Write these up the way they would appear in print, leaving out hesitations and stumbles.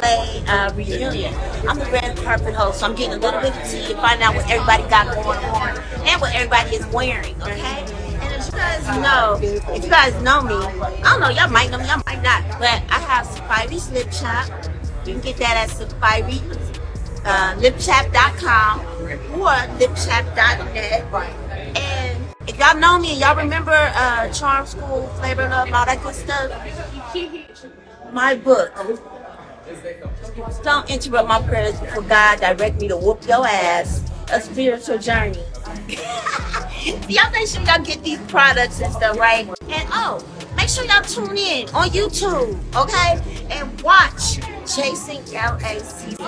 LA reunion. I'm the red carpet host, so I'm getting a little bit of tea and finding out what everybody got going on and what everybody is wearing, okay? And as you guys know, if you guys know me, I don't know, y'all might know me, y'all might not, but I have Saaphyri's Lip Chop. You can get that at saaphyrilipchap.com or lipchap.net. And if y'all know me, y'all remember Charm School, Flavor Love, all that good stuff? My book, Don't Interrupt My Prayers Before God Direct Me to Whoop Your Ass, A Spiritual Journey. Y'all make sure y'all get these products and stuff, right? And oh, make sure y'all tune in on YouTube, okay? And watch Chasing LA Season 2.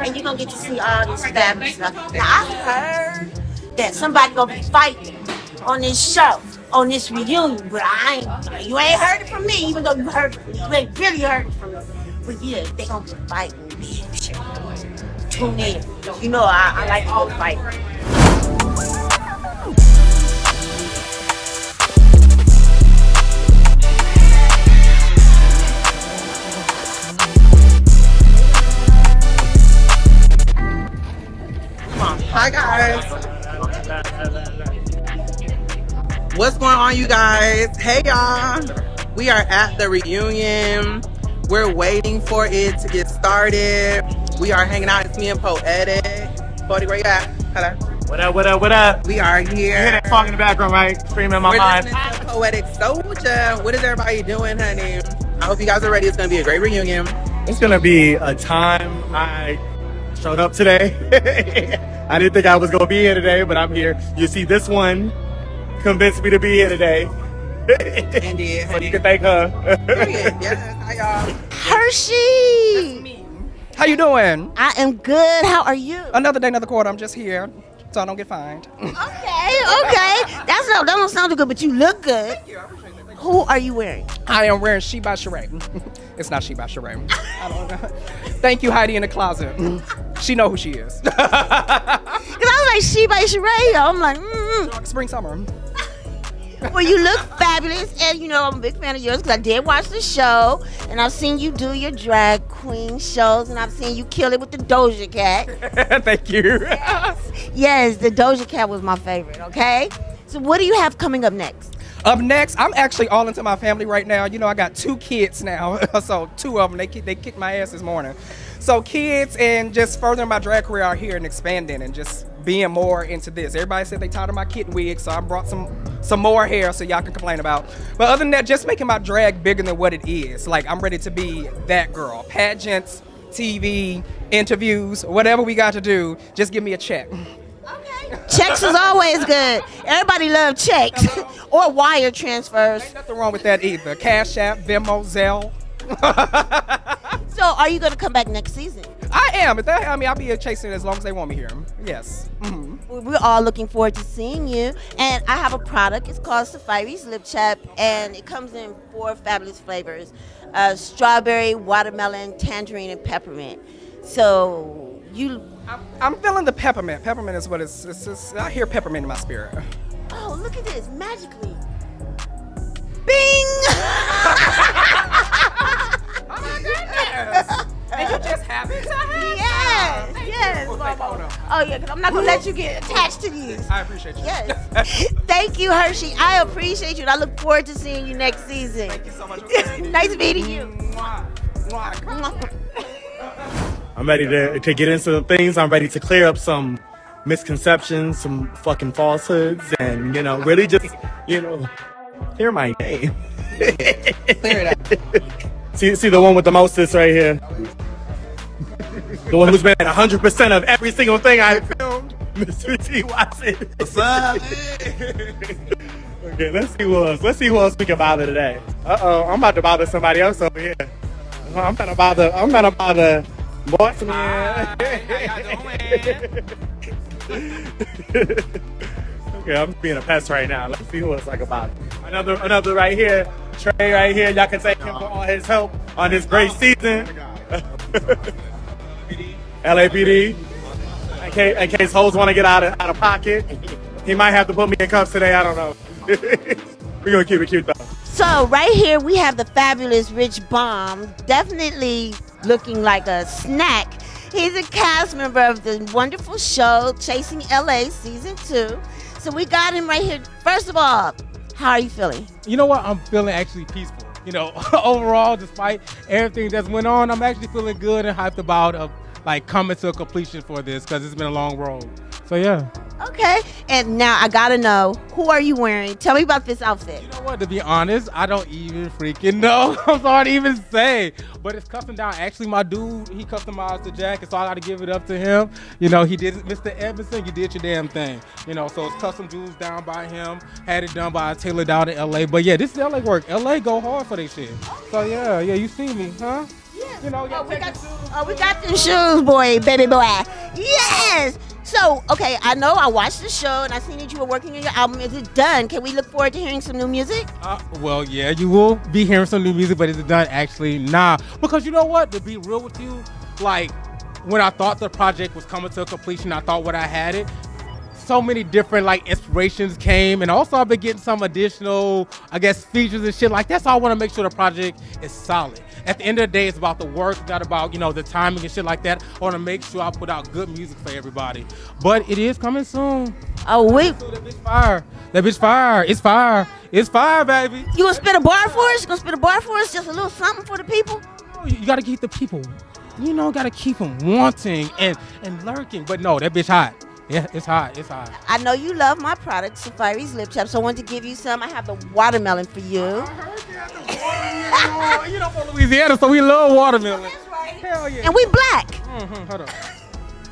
And you're going to get to see all this fabulous stuff. Now, I heard that somebody going to be fighting on this show, on this reunion, but you ain't heard it from me, even though you heard it, you ain't really heard it from me. But yeah, they gonna be fighting, bitch. Tune in. You know I like all the fighting. Come on. Hi guys. What's going on, you guys? Hey y'all, we are at the reunion. We're waiting for it to get started. We are hanging out. It's me and Poetiik. Poetiik, where you at? Hello. What up, what up, what up? We are here. You hear that song in the background, right? Screaming in my mind. We're listening to Poetiik Soulja. What is everybody doing, honey? I hope you guys are ready. It's gonna be a great reunion. It's gonna be a time. I showed up today. I didn't think I was gonna be here today, but I'm here. You see this one convinced me to be here today. Indeed, so you can thank her. Yes, hi y'all. Hershey! That's me. How you doing? I am good. How are you? Another day, another quarter. I'm just here so I don't get fined. Okay, okay. That don't sound good, but you look good. Thank you. I appreciate that. Thank you. Who are you wearing? I am wearing She by Sheree. It's not She by Sheree. I don't know. Thank you, Heidi in the closet. She know who she is. Because I was like, She by Sheree. I'm like, Spring, summer. Well, you look fabulous, and you know I'm a big fan of yours because I did watch the show, and I've seen you do your drag queen shows, and I've seen you kill it with the Doja Cat. Thank you. Yes. Yes, the Doja Cat was my favorite, okay? So what do you have coming up next? Up next, I'm actually all into my family right now. You know, I got 2 kids now, so 2 of them, they kicked my ass this morning. So kids and just furthering my drag career out here and expanding and just being more into this. Everybody said they tired of my kitten wig, so I brought some more hair so y'all can complain about. But other than that, just making my drag bigger than what it is. Like, I'm ready to be that girl. Pageants, TV, interviews, whatever we got to do, just give me a check. Okay. Checks is always good. Everybody love checks. Or wire transfers. Ain't nothing wrong with that either. Cash App, Venmo, Zelle. So are you going to come back next season? I am. I mean, I'll be chasing it as long as they want me here. Yes. Mm-hmm. We're all looking forward to seeing you. And I have a product. It's called Saaphyri's Lip Chap, and it comes in 4 fabulous flavors. Strawberry, watermelon, tangerine, and peppermint. So I'm feeling the peppermint. Peppermint is what it's I hear peppermint in my spirit. Oh, look at this. Magically. Bing! Oh my goodness! Did you just have it? Yes, yes. Oh yeah, because I'm not gonna let you get attached to these. I appreciate you. Yes. Thank you, Hershey. I appreciate you, and I look forward to seeing you next season. Thank you so much. Nice meeting you. I'm ready to get into some things. I'm ready to clear up some misconceptions, some fucking falsehoods, and really just clear my name. Clear it up. See the one with the most is right here. The one who's been at 100% of every single thing I filmed, Mr. T. Watson. What's up? Okay, let's see who else. Let's see who else we can bother today. Uh-oh, I'm about to bother somebody else over here. I'm gonna bother boss man. Okay, I'm being a pest right now. Let's see who else I can bother. Another right here. Trey right here, y'all can thank him for all his help on this great season. LAPD. In case hoes want to get out of pocket, he might have to put me in cuffs today. I don't know. We're gonna keep it cute though. So right here we have the fabulous Rich Bomb, definitely looking like a snack. He's a cast member of the wonderful show Chasing LA Season 2. So we got him right here. First of all, how are you feeling? You know what? I'm feeling actually peaceful. You know, overall, despite everything that's went on, I'm actually feeling good and hyped about like coming to a completion for this because it's been a long road. So yeah. Okay, and now I gotta know, who are you wearing? Tell me about this outfit. You know what, to be honest, I don't even freaking know. I'm sorry to even say, but it's custom down. Actually, my dude, he customized the jacket, so I gotta give it up to him. You know, he did, Mr. Edmondson, you did your damn thing. You know, so it's custom jewels down by him, had it done by a tailor down in LA. But yeah, this is LA work. LA go hard for they shit. Okay. So yeah, you see me, huh? Yes. You know, we got them shoes, boy, baby boy. Yes! So, okay, I know I watched the show and I seen that you were working on your album. Is it done? Can we look forward to hearing some new music? Well, yeah, you will be hearing some new music, but is it done? Actually, nah. Because you know what? To be real with you, like, when I thought the project was coming to a completion, I thought what I had it. So many different like inspirations came, and also I've been getting some additional, I guess, features and shit like that. So I want to make sure the project is solid. At the end of the day, it's about the work, not about, you know, the timing and shit like that. I want to make sure I put out good music for everybody. But it is coming soon. Oh, wait. That bitch fire. That bitch fire. It's fire. It's fire, baby. You gonna spit a bar for us? You gonna spit a bar for us? Just a little something for the people? No, you gotta keep the people, you know, gotta keep them wanting and lurking. But no, that bitch hot. Yeah, it's hot. It's hot. I know you love my product, Saaphyri's Lip Chap, so I wanted to give you some. I have the watermelon for you. I heard that, the watermelon. You know, from Louisiana, so we love watermelon. Oh, that's right. Hell yeah. And we black. Mm-hmm. Hold on.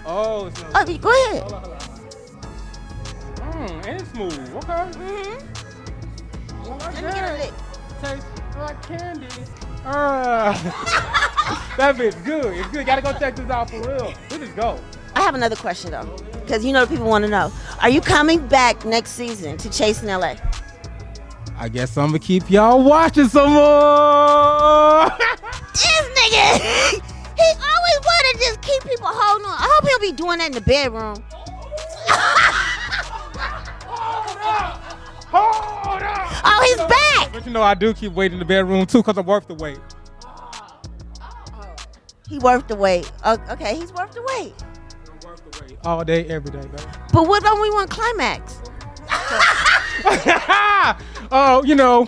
Oh, it's nice. Oh, go ahead. Hold on, hold on. And it's smooth. Okay. Mm-hmm. Well, let me get a lick. Tastes like candy. That bitch good. It's good. Gotta go check this out for real. This is go. I have another question, though, because you know people want to know. Are you coming back next season to Chasing LA? I guess I'm going to keep y'all watching some more. This nigga, he always want to just keep people holding on. I hope he'll be doing that in the bedroom. Hold up. Oh, he's back. But you know, I do keep waiting in the bedroom, too, because I'm worth the wait. He worth the wait. Okay, he's worth the wait. All day, every day, baby. But what about when we want climax? Oh, you know,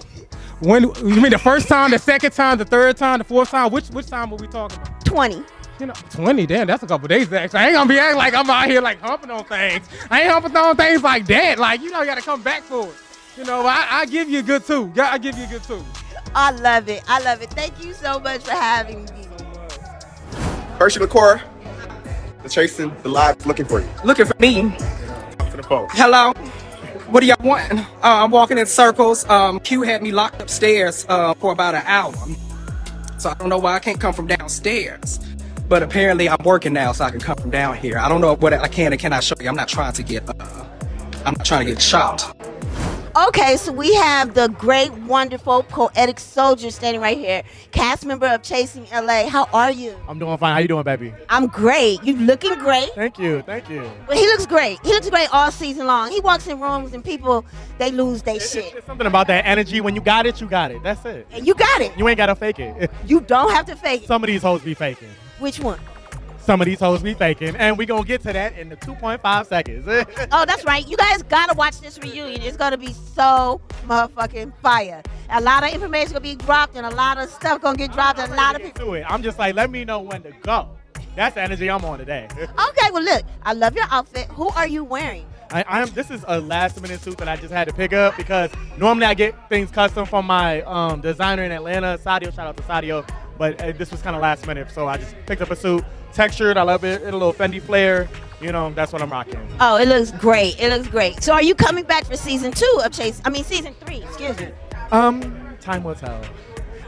when you mean the first time, the second time, the third time, the fourth time? Which time were we talking about? 20. You know, 20. Damn, that's a couple days actually. I ain't gonna be acting like I'm out here like humping on things. I ain't humping on things like that. Like, you know, you gotta come back for it. You know, I give you a good two. I give you a good two. I love it. I love it. Thank you so much for having me. Hershey LaCora. Chasing the live, looking for you. Looking for me. For the folks. Hello. What do y'all want? I'm walking in circles. Q had me locked upstairs for about an hour. So I don't know why I can't come from downstairs. But apparently I'm working now, so I can come from down here. I don't know what I can and cannot show you. I'm not trying to get, I'm not trying to get shot. Okay, so we have the great, wonderful Poetiik Soulja standing right here, cast member of Chasing LA. How are you? I'm doing fine. How you doing, baby? I'm great. You looking great. Thank you. Thank you. Well, he looks great. He looks great all season long. He walks in rooms and people, they lose their shit. There's something about that energy. When you got it, you got it. That's it. And you got it. You ain't got to fake it. You don't have to fake it. Some of these hoes be faking. Which one? Some of these hoes be faking, and we're going to get to that in the 2.5 seconds. Oh, that's right. You guys got to watch this reunion. It's going to be so motherfucking fire. A lot of information going to be dropped, and a lot of stuff going to get dropped. A lot of people. To it. I'm just like, let me know when to go. That's the energy I'm on today. Okay, well, look, I love your outfit. Who are you wearing? This is a last-minute suit that I just had to pick up because normally I get things custom from my designer in Atlanta, Sadio. Shout out to Sadio. But this was kind of last minute, so I just picked up a suit. Textured, I love it. It's a little Fendi flare. You know, that's what I'm rocking. Oh, it looks great. It looks great. So are you coming back for season 2 of Chase? I mean, season 3, excuse me. Time will tell.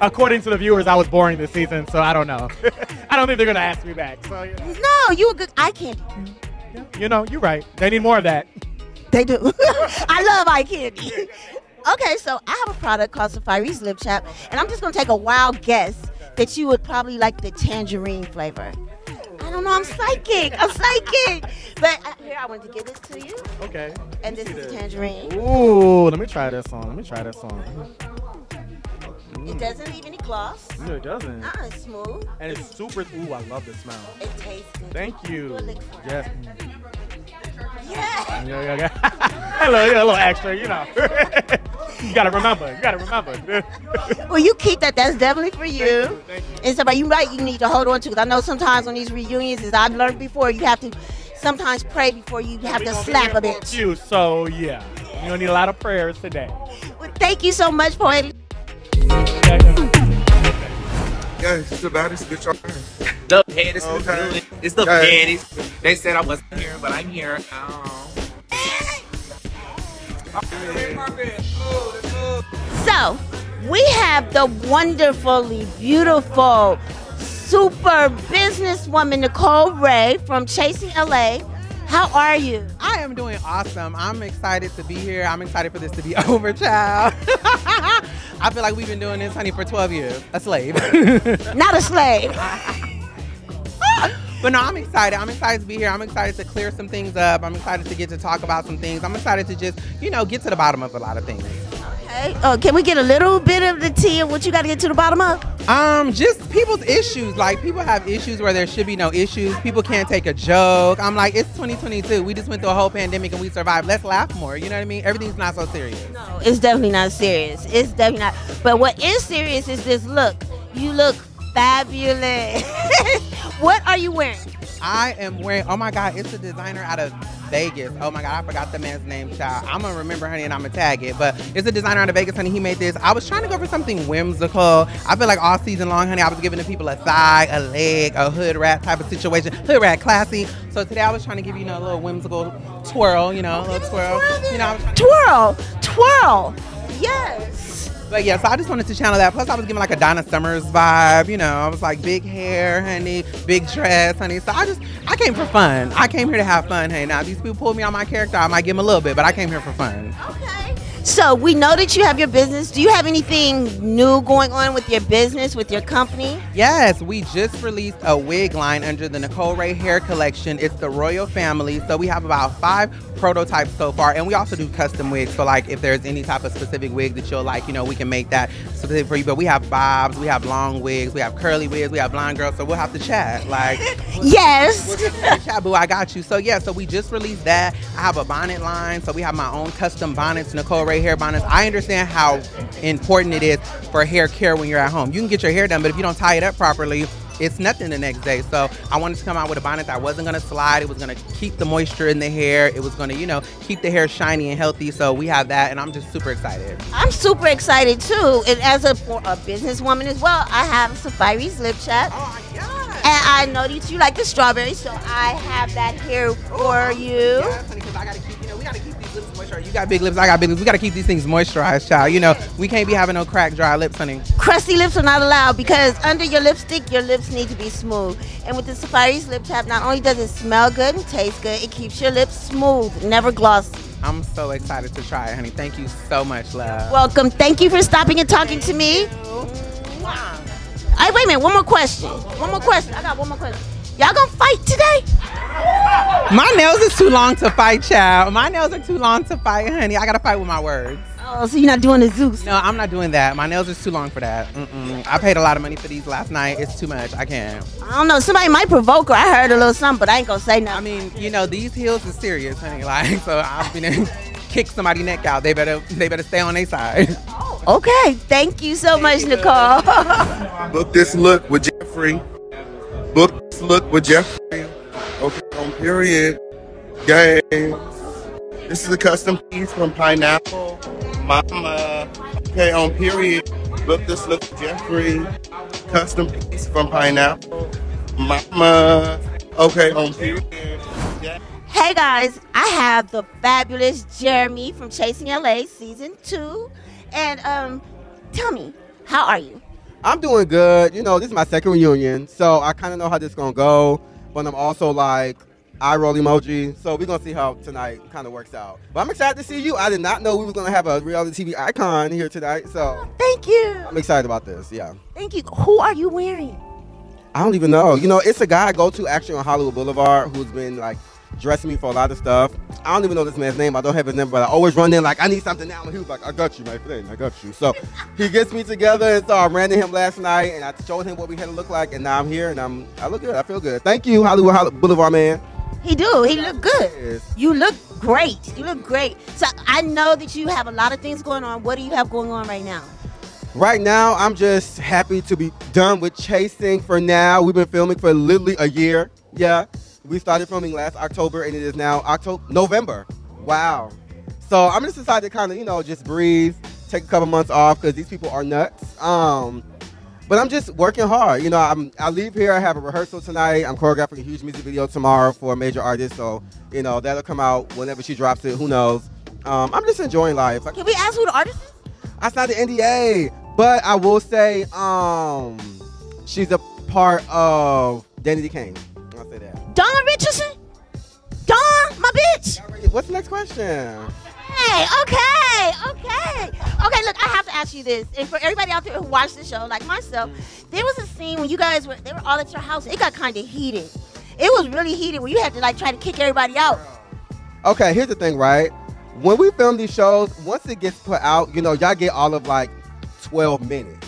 According to the viewers, I was boring this season, so I don't know. I don't think they're going to ask me back. So, you know. No, you a good eye candy. Yeah, you know, you're right. They need more of that. They do. I love eye candy. Okay, so I have a product called Saaphyri's Lip Chap, and I'm just going to take a wild guess that you would probably like the tangerine flavor. I don't know, I'm psychic. I'm psychic. But here, I wanted to give this to you. Okay. And this is tangerine. Ooh, let me try this on. Let me try this on. It doesn't leave any cloths. No, it doesn't. It's smooth. And it's super, ooh, I love the smell. It tastes good. Thank you. Yes. Yeah. Hello, a little extra, you know. You gotta remember. You gotta remember. Well, you keep that. That's definitely for you. Thank you, thank you. And somebody, you right. You need to hold on to. Because I know sometimes on these reunions, as I've learned before, you have to sometimes pray before you have to slap a bit. You, so yeah, you don't need a lot of prayers today. Well, thank you so much, Poetiik. Yes, it's the baddest bitch on earth. The baddest bitch on earth. It's the baddest. They said I wasn't here, but I'm here. So, we have the wonderfully beautiful, super businesswoman Nicole Rae from Chasing LA. How are you? I am doing awesome. I'm excited to be here. I'm excited for this to be over, child. I feel like we've been doing this, honey, for 12 years. A slave. Not a slave. But no, I'm excited. I'm excited to be here. I'm excited to clear some things up. I'm excited to get to talk about some things. I'm excited to just, you know, get to the bottom of a lot of things. Okay. Can we get a little bit of the tea of what you got to get to the bottom of? Just people's issues. Like, people have issues where there should be no issues. People can't take a joke. I'm like, it's 2022. We just went through a whole pandemic and we survived. Let's laugh more. You know what I mean? Everything's not so serious. No, it's definitely not serious. It's definitely not. But what is serious is this look. You look fabulous. What are you wearing? I am wearing, oh my God, it's a designer out of Vegas. Oh my God, I forgot the man's name, child. I'm gonna remember, honey, and I'm gonna tag it. But it's a designer out of Vegas, honey. He made this. I was trying to go for something whimsical. I feel like all season long, honey, I was giving the people a thigh, a leg, a hood rat type of situation. Hood rat classy. So today I was trying to give you, you know, a little whimsical twirl, you know, a little twirl. You know, twirl. Yes. But yeah, so I just wanted to channel that. Plus, I was giving like a Donna Summers vibe, you know. I was like big hair, honey, big dress, honey. So I came for fun. I came here to have fun, hey. Now, if these people pull me on my character, I might give them a little bit, but I came here for fun. Okay. So we know that you have your business. Do you have anything new going on with your business, with your company? Yes, we just released a wig line under the Nicole Rae Hair Collection. It's the royal family. So we have about 5 prototypes so far. And we also do custom wigs. So like if there's any type of specific wig that you'll like, you know, we can make that specific for you. But we have bobs, we have long wigs, we have curly wigs, we have blonde girls. So we'll have to chat. Like, yes. We'll chat, boo, I got you. So yeah, so we just released that. I have a bonnet line. So we have my own custom bonnets, Nicole Rae hair bonnets. I understand how important it is for hair care when you're at home. You can get your hair done, but if you don't tie it up properly, it's nothing the next day. So I wanted to come out with a bonnet that wasn't going to slide. It was going to keep the moisture in the hair. It was going to, you know, keep the hair shiny and healthy. So we have that, and I'm just super excited. I'm super excited, too. And as a businesswoman as well, I have Saaphyri's lip chat. Oh, my God. And I know that you like the strawberry, so I have that here for you. Yes, honey, because I got to keep, you know, we got to keep these lips moisturized. You got big lips, I got big lips. We got to keep these things moisturized, child. You know, we can't be having no cracked, dry lips, honey. Crusty lips are not allowed because under your lipstick, your lips need to be smooth. And with the Saaphyri's lip chap, not only does it smell good and taste good, it keeps your lips smooth, never glossy. I'm so excited to try it, honey. Thank you so much, love. Welcome. Thank you for stopping and talking to me. Wow. Hey, wait a minute, one more question. I got one more question. Y'all gonna fight today? My nails is too long to fight, child. My nails are too long to fight, honey. I gotta fight with my words. Oh, so you're not doing the Zeus? No, I'm not doing that. My nails are too long for that. I paid a lot of money for these last night. It's too much. I can't. I don't know. Somebody might provoke her. I heard a little something, but I ain't gonna say nothing. I mean, you know, these heels are serious, honey. Like, so I've been kick somebody's neck out. They better stay on their side. Okay, thank you so much, Nicole. Book this look with Jeffrey. Book this look with Jeffrey. Okay, on period. Guys, this is a custom piece from Pineapple Mama. Okay, on period. Book this look with Jeffrey. Custom piece from Pineapple Mama. Okay, on period. Hey guys, I have the fabulous Jeremy from Chasing LA Season 2. And tell me, how are you? I'm doing good. You know, this is my second reunion, so I kind of know how this is going to go. But I'm also like, eye roll emoji. So we're going to see how tonight kind of works out. But I'm excited to see you. I did not know we were going to have a reality TV icon here tonight. So thank you. I'm excited about this, yeah. Thank you. Who are you wearing? I don't even know. You know, it's a guy I go to actually on Hollywood Boulevard who's been like dressing me for a lot of stuff. I don't even know this man's name. I don't have his number, but I always run in like, I need something now. And he was like, I got you, my friend. I got you. So he gets me together. And so I ran to him last night, and I showed him what we had to look like. And now I'm here, and I look good. I feel good. Thank you, Hollywood Boulevard man. He do. He look good. Yes. You look great. You look great. So I know that you have a lot of things going on. What do you have going on right now? Right now, I'm just happy to be done with Chasing for now. We've been filming for literally a year. Yeah. We started filming last October, and it is now November. Wow. So I'm just decided to kind of, you know, just breathe, take a couple months off because these people are nuts. But I'm just working hard. You know, I leave here. I have a rehearsal tonight. I'm choreographing a huge music video tomorrow for a major artist. So, you know, that'll come out whenever she drops it. Who knows? I'm just enjoying life. Can we ask who the artist is? I signed the NDA. But I will say she's a part of Danity Kane. I'll say that. Don Richardson? Don, my bitch. What's the next question? Hey, okay, look, I have to ask you this. And for everybody out there who watched the show, like myself, there was a scene when you guys were, they were all at your house. It got kind of heated. It was really heated where you had to like try to kick everybody out. Okay, here's the thing, right? When we film these shows, once it gets put out, you know, y'all get all of like 12 minutes.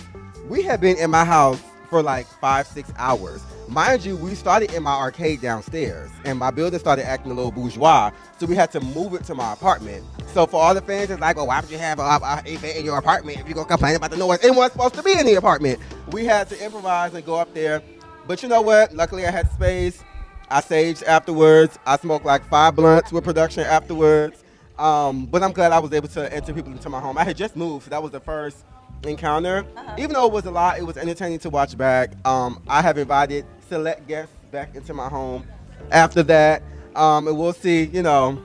We have been in my house for like 5-6 hours. Mind you, we started in my arcade downstairs, and my building started acting a little bourgeois, so we had to move it to my apartment. So for all the fans, it's like, oh, why would you have an event in your apartment if you're going to complain about the noise? It wasn't supposed to be in the apartment. We had to improvise and go up there. But you know what? Luckily, I had space. I saged afterwards. I smoked like 5 blunts with production afterwards. But I'm glad I was able to enter people into my home. I had just moved, so that was the first encounter. Even though it was a lot, it was entertaining to watch back. I have invited select guests back into my home after that, and we'll see. You know,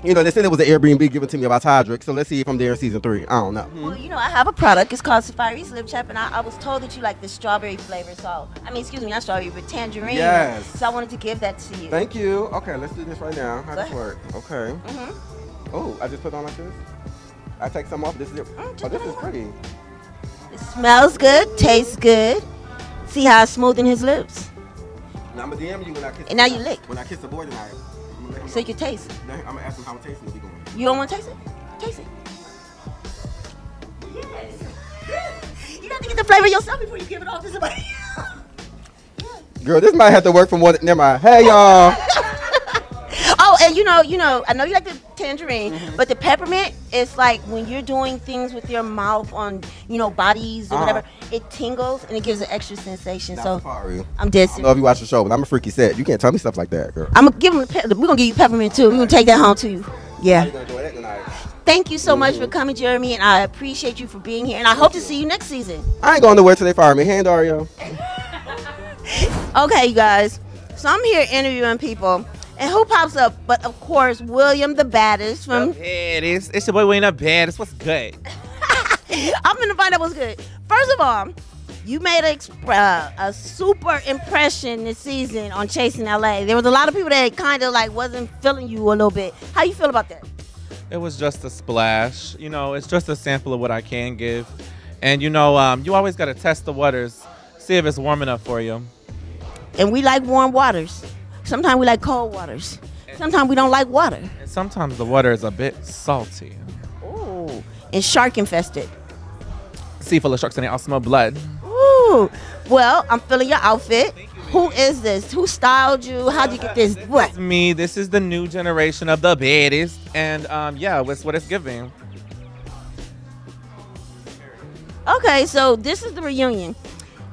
they said it was an Airbnb given to me by Todrick, so let's see if I'm there in season 3. I don't know. Well, you know, I have a product. It's called Saaphyri's Lip Chap, and I was told that you like the strawberry flavor. So, I mean, excuse me, not strawberry, but tangerine. Yes. So I wanted to give that to you. Thank you. Okay, let's do this right now. How does this work? Okay. Oh, I just put it on like this. I take some off. This is it. Oh, this is pretty. It smells good. Tastes good. See how it's smoothing his lips. Now I'm a DM you when I kiss. And now you lick. When I kiss the boy tonight. So you taste it. I'm gonna ask him how it tastes. You don't want to taste it? Taste it. Yes. You got to get the flavor yourself before you give it off to somebody. Girl, this might have to work from what. Never mind. Hey y'all. Oh, and you know, I know you like the tangerine, but the peppermint is like when you're doing things with your mouth on, you know, bodies or whatever, it tingles and it gives an extra sensation. Not so Saaphyri. I'm dead serious. I don't know if you watch the show, but I'm a freaky set. You can't tell me stuff like that, girl. I'm gonna give him. We're gonna give you peppermint too. We're gonna take that home to you. Yeah. Thank you so much for coming, Jeremy, and I appreciate you for being here. And I hope to see you next season. I ain't going nowhere till they fire me. Hey, Dario. Okay, you guys. So I'm here interviewing people. And who pops up? But of course, William the Baddest from. It's your boy William the Baddest. What's good? I'm gonna find out what's good. First of all, you made a super impression this season on Chasing LA. There was a lot of people that kind of like wasn't feeling you a little bit. How you feel about that? It was just a splash. You know, it's just a sample of what I can give. And you know, you always gotta test the waters, see if it's warm enough for you. And we like warm waters. Sometimes we like cold waters. Sometimes we don't like water. And sometimes the water is a bit salty. Ooh, and shark infested. Sea full of sharks and they all smell blood. Ooh, well, I'm feeling your outfit. Thank you, baby. Who is this? Who styled you? How'd you get this? What? This is me. This is the new generation of the baddest. And yeah, it's what it's giving. Okay, so this is the reunion.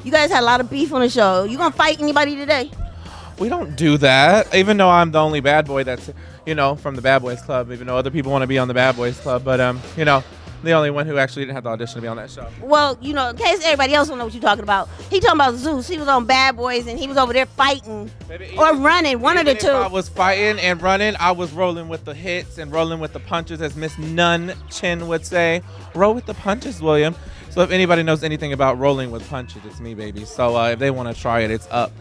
You guys had a lot of beef on the show. You gonna fight anybody today? We don't do that, even though I'm the only bad boy that's, you know, from the Bad Boys Club, even though other people want to be on the Bad Boys Club. But, you know, the only one who actually didn't have the audition to be on that show. Well, you know, in case everybody else don't know what you're talking about, he talking about Zeus. He was on Bad Boys, and he was over there fighting or running, one of the two. I was fighting and running. I was rolling with the hits and rolling with the punches, as Miss Nun Chin would say. Roll with the punches, William. So if anybody knows anything about rolling with punches, it's me, baby. So if they want to try it, it's up.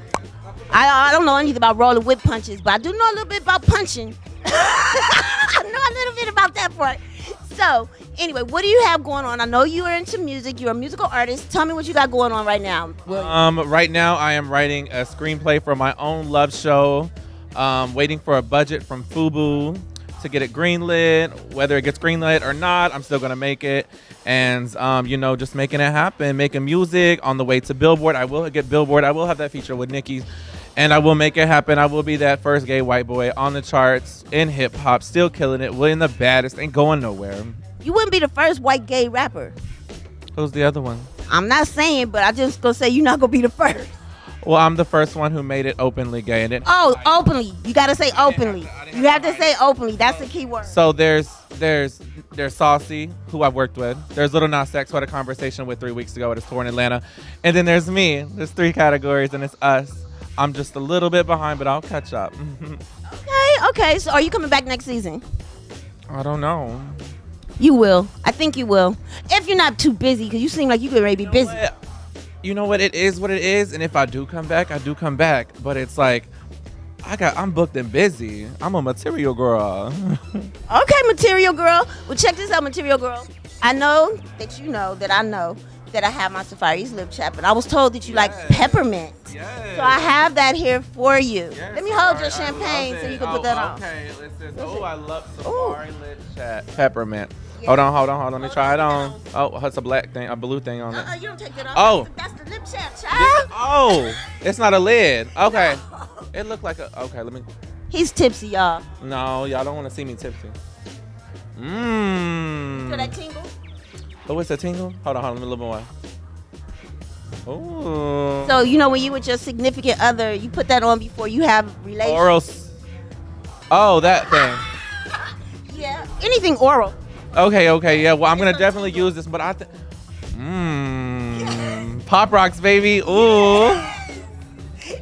I don't know anything about rolling with punches, but I do know a little bit about punching. I know a little bit about that part. So, anyway, what do you have going on? I know you are into music. You're a musical artist. Tell me what you got going on right now, William. Right now, I am writing a screenplay for my own love show waiting for a budget from FUBU to get it greenlit. Whether it gets greenlit or not, I'm still gonna make it. And you know, just making it happen, making music on the way to Billboard. I will get Billboard. I will have that feature with Nicki, and I will make it happen. I will be that first gay white boy on the charts in hip hop, still killing it. We're in the baddest, ain't going nowhere. You wouldn't be the first white gay rapper. Who's the other one? I'm not saying, but I just gonna say you're not gonna be the first. Well, I'm the first one who made it openly gay. And openly. You got to say openly. You have to say openly. That's the key word. So there's Saucy, who I've worked with. There's Little Nas X, who I had a conversation with 3 weeks ago at his tour in Atlanta. And then there's me. There's three categories, and it's us. I'm just a little bit behind, but I'll catch up. Okay. So are you coming back next season? I don't know. You will. I think you will. If you're not too busy, because you seem like you're ready to be busy. What? You know what, it is what it is, and if I do come back, I do come back. But it's like, I'm booked and busy. I'm a material girl. Okay, material girl. Well, check this out, material girl. I know that you know that I know that I have my Saaphyri's lip chap, and I was told that you like peppermint. Yes. So I have that here for you. Yes, let me hold your champagne so you can put that on. Okay, listen. Oh, I love Saaphyri lip chap peppermint. Yeah. Hold on. Let me try it on. Oh, it's a black thing, a blue thing on it. You don't take that off. Oh. That's the lip chap, child. Oh, it's not a lid. Okay. No. It looked like a, okay, let me. He's tipsy, y'all. No, y'all don't want to see me tipsy. Mmm. Feel that tingle? Oh, it's a tingle? Hold on, let me a little more. Ooh. So, you know, when you with your significant other, you put that on before you have relations. Oral. Oh, that thing. Yeah, anything oral. Okay, yeah. Well, I'm going to definitely use this, but I think... Mmm. Pop rocks, baby. Ooh.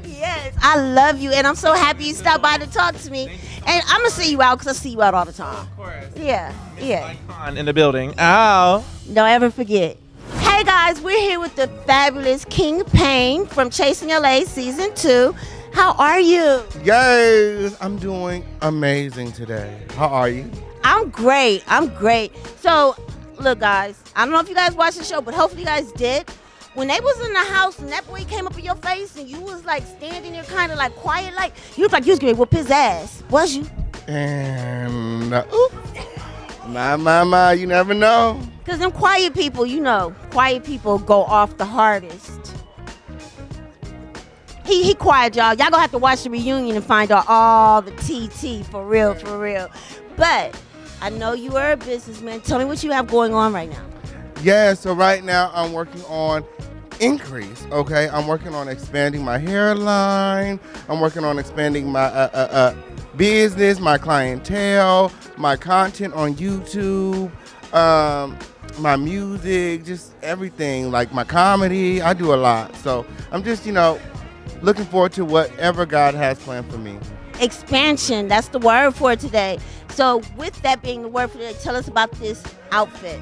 Yes. I love you, and I'm so happy you stopped by to talk to me. And I'm going to see you out because I see you out all the time. Of course. Yeah. Icon in the building. Ow. Don't ever forget. Hey, guys. We're here with the fabulous King Payne from Chasing LA Season 2. How are you? Yes. I'm doing amazing today. How are you? I'm great. So, look, guys, I don't know if you guys watched the show, but hopefully you guys did. When they was in the house and that boy came up in your face and you was, like, standing there kind of, like, quiet, like, you looked like you was going to whip his ass, was you? And, my, you never know. Because them quiet people, you know, quiet people go off the hardest. He quiet, y'all. Y'all going to have to watch the reunion and find out all the TT, for real. But... I know you are a businessman. Tell me what you have going on right now. Yeah, so right now I'm working on increase, okay? I'm working on expanding my hairline. I'm working on expanding my business, my clientele, my content on YouTube, my music, just everything, like my comedy. I do a lot. So I'm just, you know, looking forward to whatever God has planned for me. Expansion, that's the word for today. So with that being the word for today, tell us about this outfit.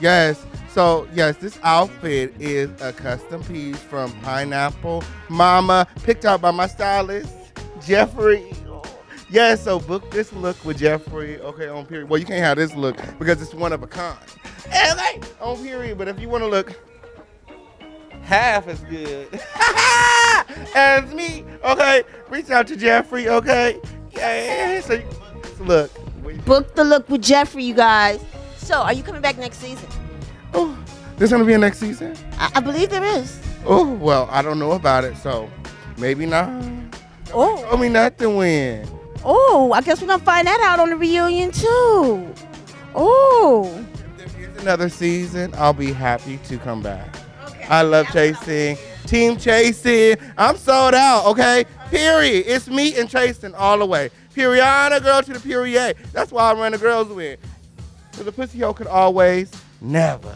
Yes, so yes, this outfit is a custom piece from Pineapple Mama, picked out by my stylist, Jeffrey. Yes, so book this look with Jeffrey, okay, on period. Well, you can't have this look because it's one of a kind. LA, on period, but if you want to look half as good as me, okay, reach out to Jeffrey, okay? Yeah, so look. Book the look with Jeffrey, you guys. So, are you coming back next season? Oh, there's gonna be a next season? I believe there is. Oh, well, I don't know about it, so maybe not. Oh. Told me not to win. Oh, I guess we're gonna find that out on the reunion, too. Oh. If there is another season, I'll be happy to come back. Okay. I love chasing. Team Chasing, I'm sold out, okay? Period. It's me and Chasing all the way. Periana girl to the Perier. That's why I run the girls with. Because the pussy hole could always never.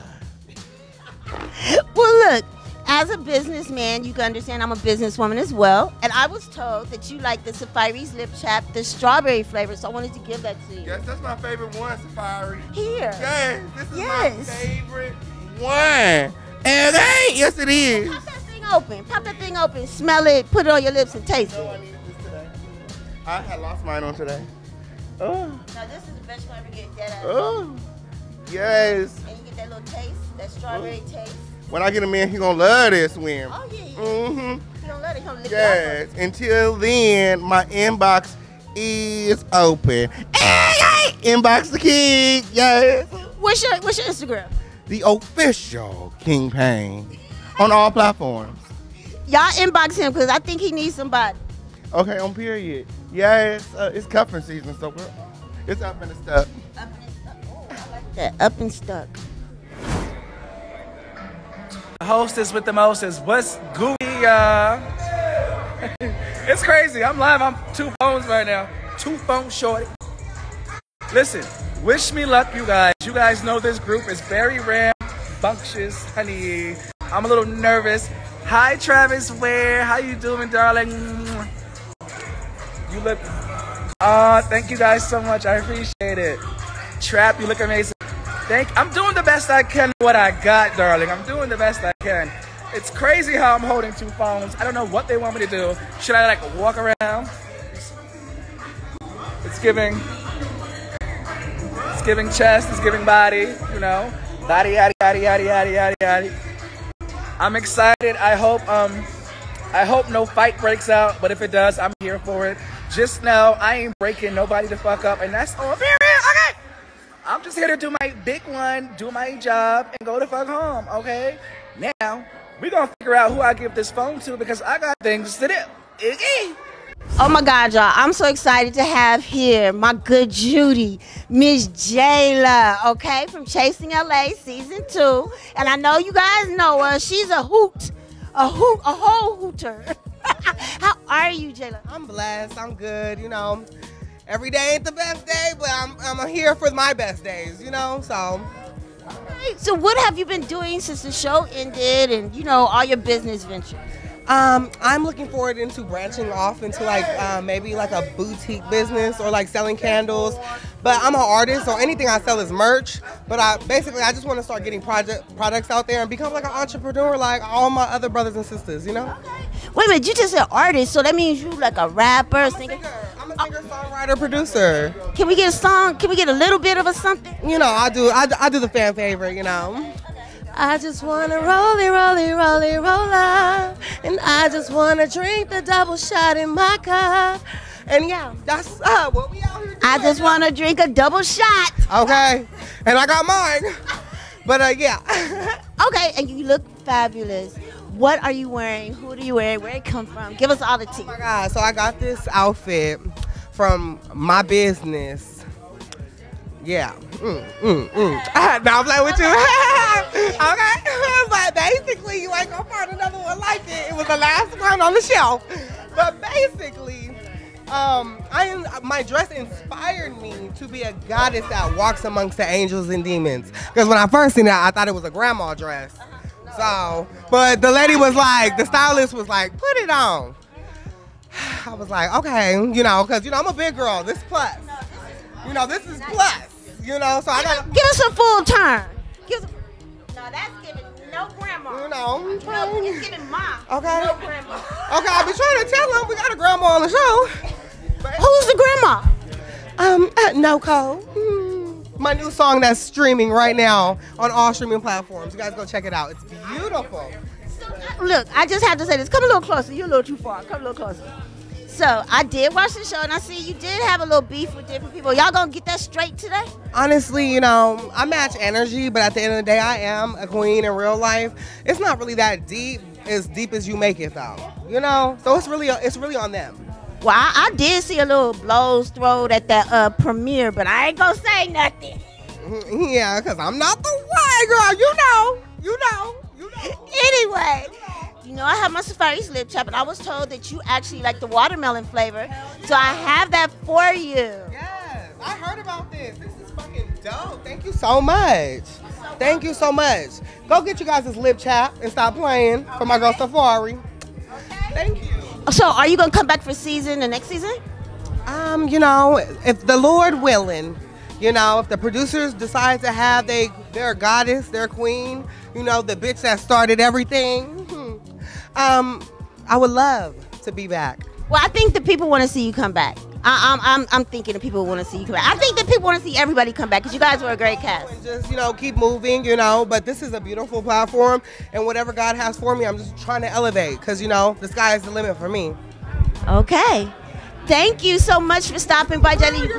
Well, look, as a businessman, you can understand I'm a businesswoman as well. And I was told that you like the Saaphyri's lip chap, the strawberry flavor, so I wanted to give that to you. Yes, that's my favorite one, Saaphyri. Here. Yes, this is my favorite one. And hey, yes it is. Pop that thing open, smell it, put it on your lips and taste it. I needed this today. I had lost mine on today. Oh. Now this is the best you ever get, dead ass. Oh, yes. And you get that little taste, that strawberry taste. When I get a man, he gonna love this win. Oh yeah. Mm-hmm. don't let it come lick it up. Until then, my inbox is open. Hey, inbox the King. Yes. What's your Instagram? The official King Payne on all platforms. Y'all inbox him because I think he needs somebody. Okay, on period. Yeah, it's cuffing season, so it's up and stuck. Up and stuck. Oh, I like that. Up and stuck. Hostess with the mostest. What's gooey, y'all? It's crazy. I'm live. I'm two phones right now. Two phones shorty. Listen, wish me luck, you guys. You guys know this group is very rambunctious, honey. I'm a little nervous. Hi, Travis Ware. How you doing, darling? You look, thank you guys so much. I appreciate it. Trap, you look amazing. I'm doing the best I can with what I got, darling. I'm doing the best I can. It's crazy how I'm holding two phones. I don't know what they want me to do. Should I like walk around? It's giving chest, it's giving body, you know. Body, yaddy, yaddy, yaddy, yaddy, yaddy, yaddy. I'm excited. I hope no fight breaks out, but if it does, I'm here for it. Just know I ain't breaking nobody the fuck up, and that's on period. Okay, I'm just here to do my big one, do my job, and go the fuck home. Okay, now we're gonna figure out who I give this phone to because I got things to do. Oh my God, y'all! I'm so excited to have here my good Judy, Miss Jayla. Okay, from Chasing LA Season 2, and I know you guys know her. She's a hoot. A whole hooter. How are you, Jayla? I'm blessed. I'm good. You know, every day ain't the best day, but I'm here for my best days. You know, so. All right. So, what have you been doing since the show ended, and you know, all your business ventures? I'm looking forward into branching off into like maybe like a boutique business or like selling candles. But I'm an artist, so anything I sell is merch. But I just want to start getting products out there and become like an entrepreneur like all my other brothers and sisters, you know? Okay. Wait a minute, you just said artist, so that means you like a rapper, singer. I'm a singer, songwriter, producer. Can we get a song? Can we get a little bit of a something? You know, I do the fan favorite, you know. I just wanna roll it, roll it, roll it, roll up. And I just wanna drink the double shot in my cup. And yeah, that's what we out here doing. I just wanna drink a double shot. Okay, and I got mine. But yeah. Okay, and you look fabulous. What are you wearing? Who do you wear? Where it come from? Give us all the tea. Oh my God, so I got this outfit from my business. Yeah. Now I'm playing with you. Okay. But basically, you ain't gonna find another one like it. It was the last one on the shelf. But basically, my dress inspired me to be a goddess that walks amongst the angels and demons. Because when I first seen that, I thought it was a grandma dress. So, but the lady was like, the stylist was like, put it on. I was like, okay, you know, because you know I'm a big girl. This plus. You know, this is plus. You know, so I gotta give us a full turn. No, that's giving no grandma. You know, no, it's giving mom. Okay. No grandma. Okay, I be trying to tell them we got a grandma on the show. Who's the grandma? No Cole. My new song that's streaming right now on all streaming platforms. You guys go check it out. It's beautiful. So, look, I just have to say this. Come a little closer. You're a little too far. Come a little closer. So I did watch the show, and I see you did have a little beef with different people. Y'all gonna get that straight today? Honestly, you know, I match energy, but at the end of the day, I am a queen in real life. It's not really that deep as you make it, though. You know, so it's really on them. Well, I did see a little blows thrown at that premiere, but I ain't gonna say nothing. Yeah, cause I'm not the one, girl. You know. Anyway. You know, I have my Saaphyri slip chop, and I was told that you actually like the watermelon flavor. Yeah. So I have that for you. Yes, I heard about this. This is fucking dope. Thank you so much. Thank you so much. Go get you guys this lip chop and stop playing for my girl Saaphyri. Okay. Thank you. So are you going to come back for the next season? You know, if the Lord willing, you know, if the producers decide to have their goddess, their queen, you know, the bitch that started everything. I would love to be back. Well, I think the people want to see you come back. I'm thinking that people want to see you come back. I think that people want to see everybody come back because you guys were a great cast. And just, you know, keep moving, you know, but this is a beautiful platform, and whatever God has for me, I'm just trying to elevate because, you know, the sky is the limit for me. Okay. Thank you so much for stopping by, Jenny. Thank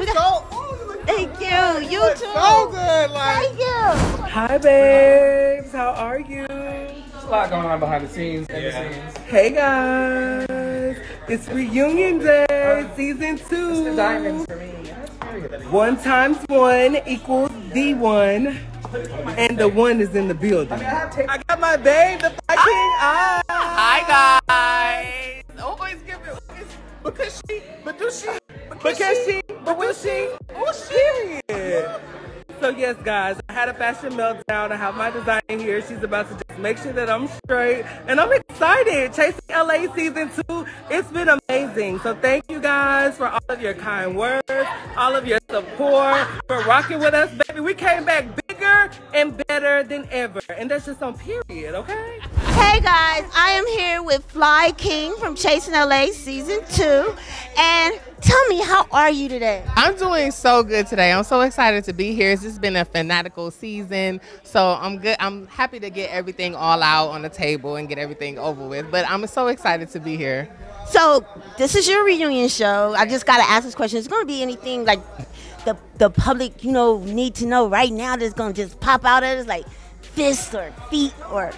you. You too. So good. Like. Thank you. Hi, babes. How are you? There's a lot going on behind the scenes. Hey, guys. It's reunion day, season 2. It's the diamonds for me. That's very good. 1 times 1 equals the 1. And the 1 is in the building. I mean, I got my babe, the Fly King. Hi, guys. Always give it. Because she, but do she, because she, but will she, oh she. So yes, guys, I had a fashion meltdown. I have my designer here. She's about to just make sure that I'm straight, and I'm excited. Chasing LA season 2, it's been amazing. So thank you guys for all of your kind words, all of your support, for rocking with us, baby. We came back bigger and better than ever, and that's just on period, okay? Hey guys, I am here with Fly King from Chasing LA season 2, and tell me, how are you today? I'm doing so good today. I'm so excited to be here. It's just been a fanatical season, so I'm good. I'm happy to get everything all out on the table and get everything over with, but I'm so excited to be here. So this is your reunion show. I just got to ask this question. Is it going to be anything like the public, you know, need to know right now that's going to just pop out at us, like fists or feet or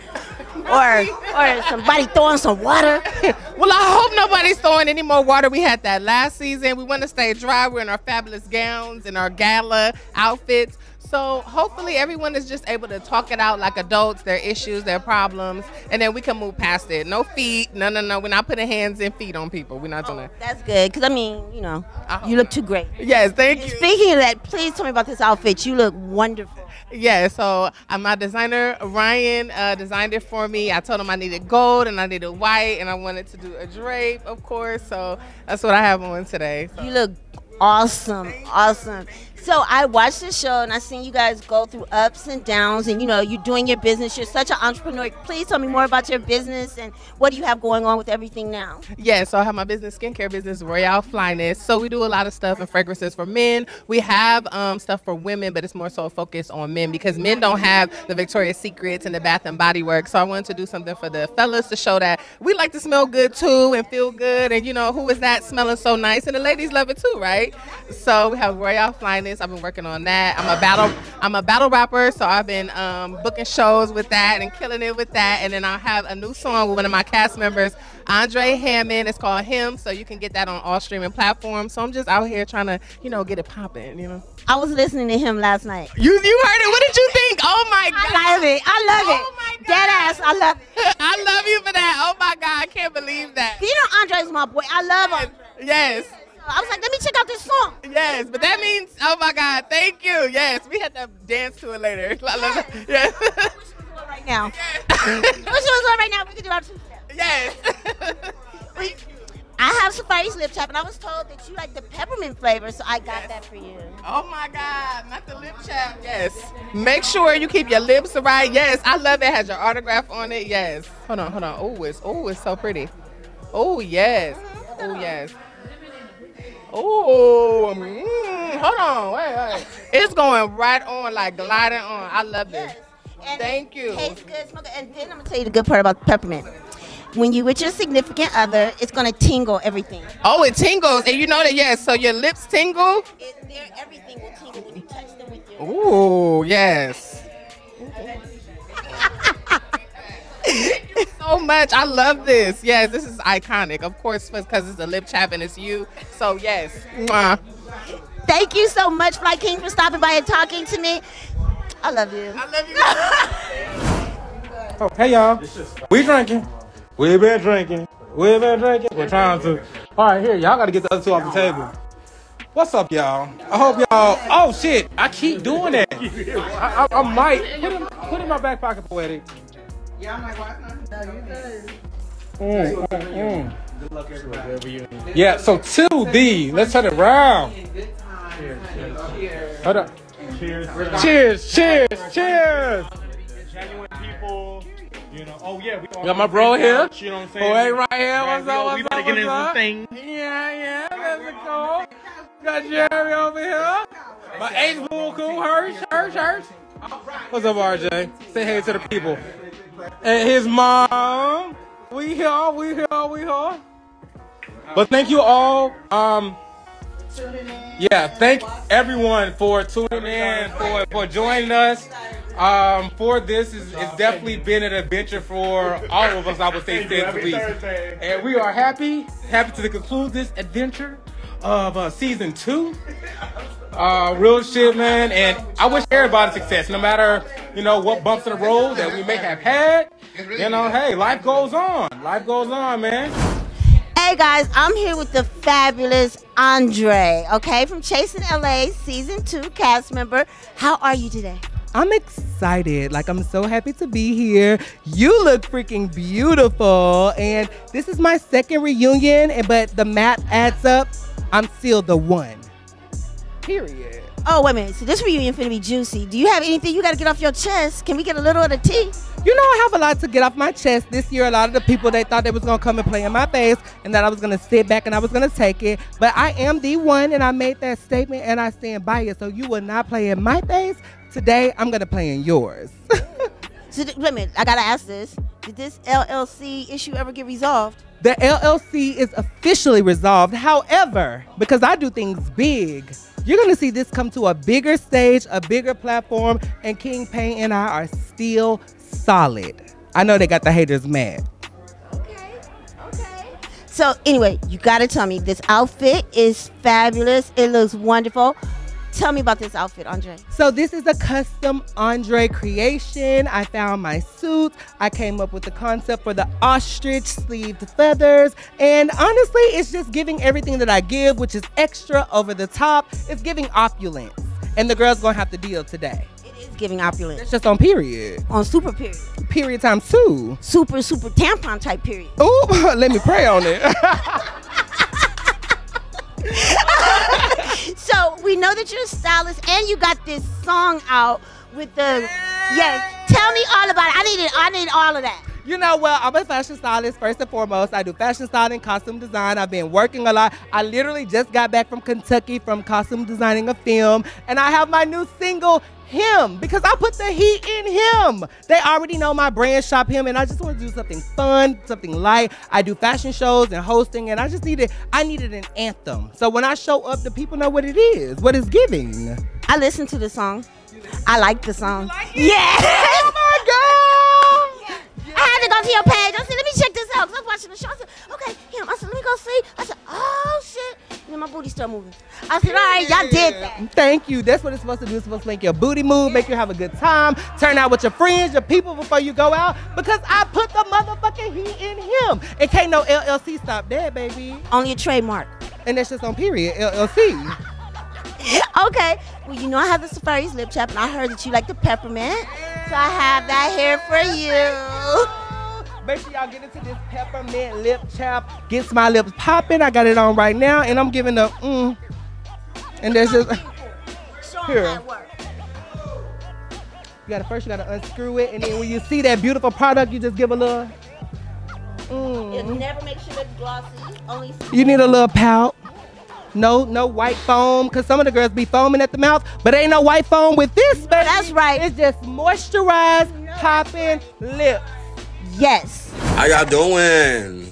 somebody throwing some water? Well, I hope nobody's throwing any more water. We had that last season. We want to stay dry. We're in our fabulous gowns and our gala outfits. So hopefully everyone is just able to talk it out like adults, their issues, their problems, and then we can move past it. No feet. No, no, no. We're not putting hands and feet on people. We're not doing that. That's good, because, I mean, you know, you look too great. Yes, thank you. Speaking of that, please tell me about this outfit. You look wonderful. Yeah, so my designer, Ryan, designed it for me. I told him I needed gold and I needed white, and I wanted to do a drape, of course. So that's what I have on today. So. You look awesome, awesome. So I watched the show and I seen you guys go through ups and downs, and you know, you're doing your business. You're such an entrepreneur. Please tell me more about your business and what do you have going on with everything now? Yeah, so I have my business, skincare business, Royale Flyness. So we do a lot of stuff and fragrances for men. We have stuff for women, but it's more so focused on men because men don't have the Victoria's Secrets and the Bath and Body Works. So I wanted to do something for the fellas to show that we like to smell good too and feel good, and you know, who is that smelling so nice? And the ladies love it too, right? So we have Royale Flyness. I've been working on that. I'm a battle rapper, so I've been booking shows with that and killing it with that. And then I'll have a new song with one of my cast members, André Hammonds. It's called Him, so you can get that on all streaming platforms. So I'm just out here trying to, you know, get it popping, you know. I was listening to him last night. You heard it. What did you think? Oh my God. I love it. I love it. Oh my God. Dead ass. I love it. I love you for that. Oh my God. I can't believe that. You know, André's my boy. I love him. Yes. I was like, let me check out this song. Yes, but that means, oh my God, thank you. Yes, we had to dance to it later. Yes. I love that. Yes. I wish it was on right now. Yes. I wish it was on right now. We could do our 2 steps. Yes. I have Saaphyri's lip chap, and I was told that you like the peppermint flavor, so I got that for you. Oh my God, not the lip chap. Yes. Make sure you keep your lips right. Yes, I love it. It has your autograph on it. Yes. Hold on, hold on. Oh, it's so pretty. Oh, yes. Oh, yes. Oh, hold on, wait. It's going right on, like gliding on. I love this. Yes. Thank you. Tastes good, smoke it. And then I'm gonna tell you the good part about peppermint. When you with your significant other, it's gonna tingle everything. Oh, it tingles, and you know that, yes. So your lips tingle. Everything will tingle when you touch them with your. Oh yes. Thank you so much. I love this. Yes, this is iconic. Of course, because it's a lip chap and it's you. So, yes. Mwah. Thank you so much, Fly King, for stopping by and talking to me. I love you. I love you. Okay, y'all. We drinking. We've been drinking. We've been drinking. We're trying to. All right, here. Y'all got to get the other 2 off the table. What's up, y'all? I hope y'all. Oh, shit. I keep doing that. I might. Put in my back pocket, Poetiik. Yeah, I'm like, why not? No, you good. Good luck, everybody. Yeah, so 2D. Let's turn it around. Cheers, cheers. Hold up. Cheers. Cheers, cheers, cheers. Genuine people. You know, oh yeah, we got my bro here. You know what I'm saying? Right here. What's up? We about to get into the thing. Yeah, yeah. Let's go. Got Jeremy over here. My eighth boo cool, Hersh. What's up, RJ? Say hey to the people. And his mom. We here. But thank you all. Yeah, thank everyone for tuning in, for joining us. For this it's definitely been an adventure for all of us, I would say, since we. And we are happy to conclude this adventure of season 2. Real shit, man. And I wish everybody success, no matter, you know, what bumps in the road that we may have had. You know, hey, life goes on. Life goes on, man. Hey guys, I'm here with the fabulous André, okay, from Chasing LA, season 2 cast member. How are you today? I'm excited. Like, I'm so happy to be here. You look freaking beautiful. And this is my second reunion, but the math adds up. I'm still the one. Period. Oh, wait a minute. So this reunion finna be juicy. Do you have anything you gotta get off your chest? Can we get a little of the tea? You know, I have a lot to get off my chest this year. A lot of the people, they thought they was gonna come and play in my face and that I was gonna sit back and I was gonna take it. But I am the one, and I made that statement and I stand by it. So you will not play in my face. Today, I'm gonna play in yours. So wait a minute, I gotta ask this. Did this LLC issue ever get resolved? The LLC is officially resolved. However, because I do things big, you're gonna see this come to a bigger stage, a bigger platform, and King Payne and I are still solid. I know they got the haters mad. Okay. So anyway, you gotta tell me, this outfit is fabulous. It looks wonderful. Tell me about this outfit, André. So this is a custom André creation. I found my suit. I came up with the concept for the ostrich sleeved feathers. And honestly, it's just giving everything that I give, which is extra, over the top. It's giving opulence. And the girl's gonna have to deal today. It is giving opulence. It's just on period. On super period. Period times 2. Super, super tampon type period. Ooh, let me pray on it. So we know that you're a stylist and you got this song out with the, yes, tell me all about it. I need all of that. You know, well, I'm a fashion stylist first and foremost. I do fashion styling, costume design. I've been working a lot. I literally just got back from Kentucky from costume designing a film, and I have my new single, Him, because I put the heat in him. They already know my brand, Shop Him, and I just want to do something fun, something light. I do fashion shows and hosting, and I just needed an anthem. So when I show up, the people know what it is, what it's giving. I listened to the song. I like the song. Like, yeah. Oh my God. Yeah. I had to go to your page. I said, let me check this out, because I was watching the show. I said, okay, Him. I said, let me go see. I said, oh shit. And then my booty started moving. I said, all right, y'all did that. Thank you. That's what it's supposed to do. It's supposed to make your booty move, make you have a good time, turn out with your friends, your people before you go out, because I put the motherfucking heat in him. And can't no LLC stop that, baby. Only a trademark. And that's just on period, LLC. Okay. Well, you know I have the Saaphyri's lip chap, and I heard that you like the peppermint. So I have that here for you. Make sure y'all get into this peppermint lip chap. Gets my lips popping. I got it on right now, and I'm giving the and that's just here. You gotta unscrew it, and then when you see that beautiful product, you just give a little. You'll never make sure it's glossy. Only you need a little pout. No white foam, because some of the girls be foaming at the mouth, but ain't no white foam with this. But that's right. It's just moisturized, popping lips. Yes. How y'all doing?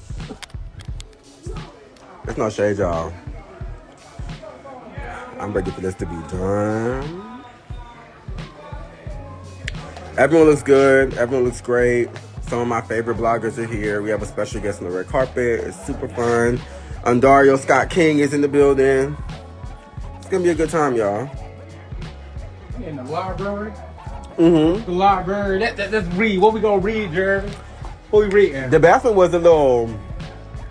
There's no shade, y'all. I'm ready for this to be done. Everyone looks good. Everyone looks great. Some of my favorite bloggers are here. We have a special guest on the red carpet. It's super fun. Dario Scott King is in the building. It's going to be a good time, y'all. I'm in the library. The library. Let's read. What we going to read, Jeremy? What we reading? The bathroom was a little.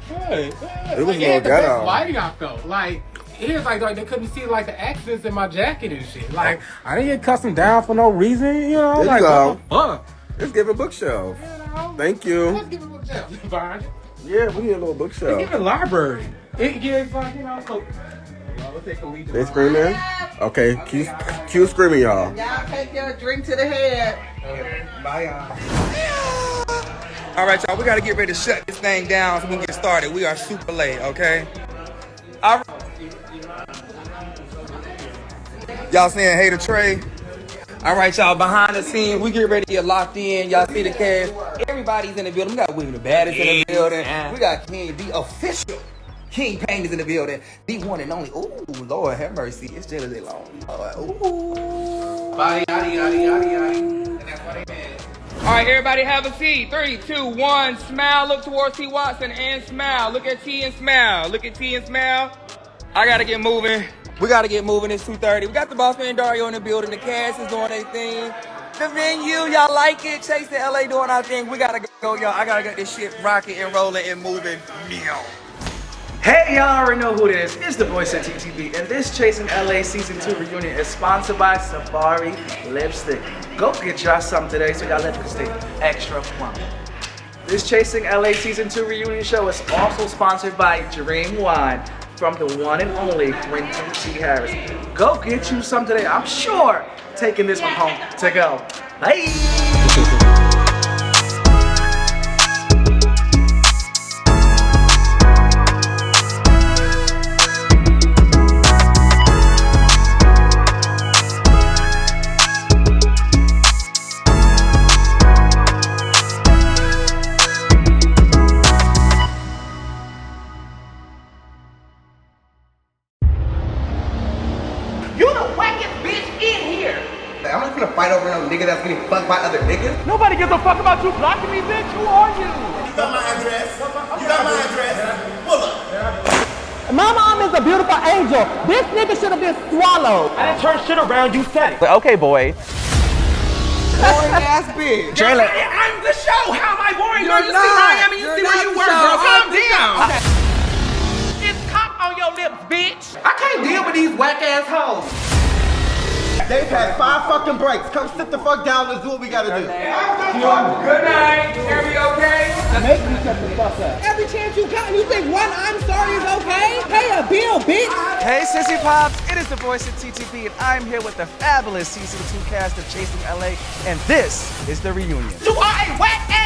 Good. It was like, a little ghetto. Lighting I felt like it was like they couldn't see like the accents in my jacket and shit. Like I didn't get custom down for no reason. You know, like what the fuck. Let's give a bookshelf. You know? Thank you. Let's give a bookshelf. Yeah, we need a little bookshelf. Let's give a library. It gives like, you know. So, they screaming? Okay, cue screaming, y'all. Y'all take your drink to the head. Okay. Bye, y'all. All right, y'all, we got to get ready to shut this thing down so we can get started. We are super late, okay? All right. Y'all saying hey to Trey. All right, y'all, behind the scenes, we get ready to get locked in. Y'all see the cash. Everybody's in the building. We got William the Baddest in the building. We got King, the official. King Payne is in the building. The one and only. Ooh, Lord have mercy. It's Jayla day long. Ooh. Bye, yaddy, yaddy, yaddy, yaddy. And that's what they meant. All right, everybody have a seat. 3, 2, 1. Smile. Look towards T. Watson and smile. Look at T and smile. Look at T and smile. I got to get moving. We got to get moving. It's 2:30. We got the boss man Dario in the building. The cast is doing their thing. The venue, y'all like it. Chasing LA doing our thing. We got to go, y'all. I got to get this shit rocking and rolling and moving. Meow. Hey, y'all already know who it is. It's the voice at TTV, and this Chasing LA Season 2 reunion is sponsored by Saaphyri Lipstick. Go get y'all some today so y'all lipstick stay extra plump. This Chasing LA Season 2 reunion show is also sponsored by Dream Wine from the one and only Quentin T. Harris. Go get you some today. I'm sure taking this one home to go. Bye! That's getting fucked by other niggas. Nobody gives a fuck about you blocking me, bitch. Who are you? You got my address. You got my address. Pull up. My mom is a beautiful angel. This nigga should have been swallowed. I didn't turn shit around. You said it. Okay, boy. Boring ass bitch. Jayla. I'm the show. How am I boring? You're you not. See where I am and you see where you were, girl. Calm down. Okay. It's cock on your lips, bitch. I can't deal with these whack ass hoes. They've had 5 fucking breaks. Come sit the fuck down. Let's do what we gotta do. Good night. Jeremy, okay? Make me shut the fuck up. Every chance you got, you think one I'm sorry is okay? Pay a bill, bitch. Hey, Sissy Pops. It is the voice of TTV, and I'm here with the fabulous Season 2 cast of Chasing LA, and this is the reunion. You are a whack ass.